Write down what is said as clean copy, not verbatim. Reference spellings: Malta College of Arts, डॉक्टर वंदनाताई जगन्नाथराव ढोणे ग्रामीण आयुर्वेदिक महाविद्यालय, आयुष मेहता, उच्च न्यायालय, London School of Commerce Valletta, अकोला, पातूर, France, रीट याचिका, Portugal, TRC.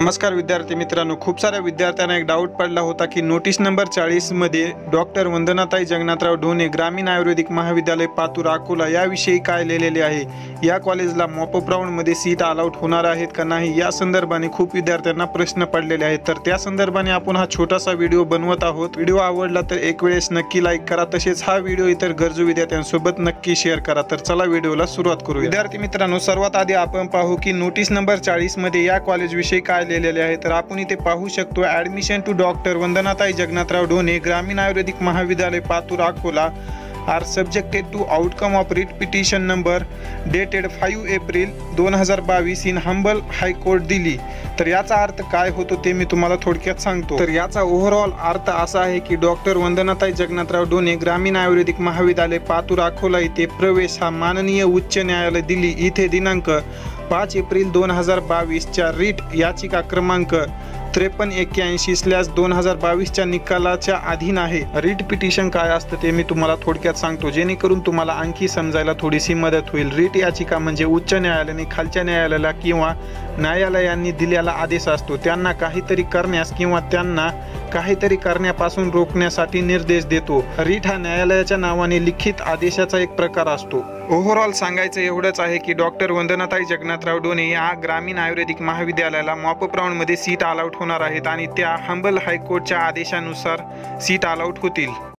नमस्कार विद्यार्थी मित्रांनो, खूप साऱ्या विद्यार्थ्यांना एक डाऊट पडला होता की नोटीस नंबर 40 मध्ये डॉक्टर वंदनाताई जगन्नाथराव ढोणे ग्रामीण आयुर्वेदिक महाविद्यालय पातूर अकोला याविषयी काय लिहिलेले आहे, या कॉलेजला मॉपअप राउंड मध्ये सीट अलाउड होणार आहेत का नाही या संदर्भाने खूप विद्यार्थ्यांना प्रश्न पडलेले आहेत। तर त्या संदर्भाने आपण हा छोटासा व्हिडिओ बनवत आहोत। व्हिडिओ आवडला तर एक वेळेस नक्की लाईक करा, तसेच हा व्हिडिओ इतर गरजू विद्यार्थ्यांसोबत नक्की शेअर करा। तर चला व्हिडिओला सुरुवात करूया। विद्यार्थी मित्रांनो, सर्वात आधी आपण पाहू की नोटीस नंबर 40 मध्ये या कॉलेज विषयी काय लिहिलेले आहे। तर आपण इथे पाहू शकतो, admission to डॉक्टर वंदनाताई जगन्नाथराव ढोणे ग्रामीण आयुर्वेदिक महाविद्यालय पातूर अकोला are subjected to outcome of writ petition number dated 5 April 2022 in humble high court दिली। तर याचा अर्थ काय होतो ते मी तुम्हाला थोडक्यात सांगतो। तर याचा ओव्हरऑल अर्थ असा आहे की डॉक्टर वंदनाताई जगन्नाथराव ढोणे ग्रामीण आयुर्वेदिक महाविद्यालय पातूर अकोला इथे प्रवेश हा माननीय उच्च न्यायालय दिली इथे दिनांक 5 एप्रिल 2022 च्या रीट याचिका क्रमांक 5381/2022 च्या निकालाच्या अधीन आहे। रीट पिटिशन काय असते ते मी तुम्हाला थोडक्यात सांगतो, जेणेकरून तुम्हाला आणखी समजायला थोडीशी मदत होईल। रीट याचिका म्हणजे उच्च न्यायालयाने खालच्या न्यायालयाला किंवा न्यायालयांनी दिलेला आदेश असतो, त्यांना काहीतरी करण्यास किंवा त्यांना काहीतरी करण्यापासून रोखण्यासाठी निर्देश देतो। रीट हा न्यायालयाच्या नावाने लिखित आदेशाचा एक प्रकार असतो। ओव्हरऑल सांगायचं एवढंच आहे की डॉक्टर वंदनाताई जगन्नाथराव ढोणे या ग्रामीण आयुर्वेदिक महाविद्यालयाला मॉपअप राऊंडमध्ये सीट अलाउट होणार आहेत आणि त्या हंबल हायकोर्टच्या आदेशानुसार सीट अलाउट होतील।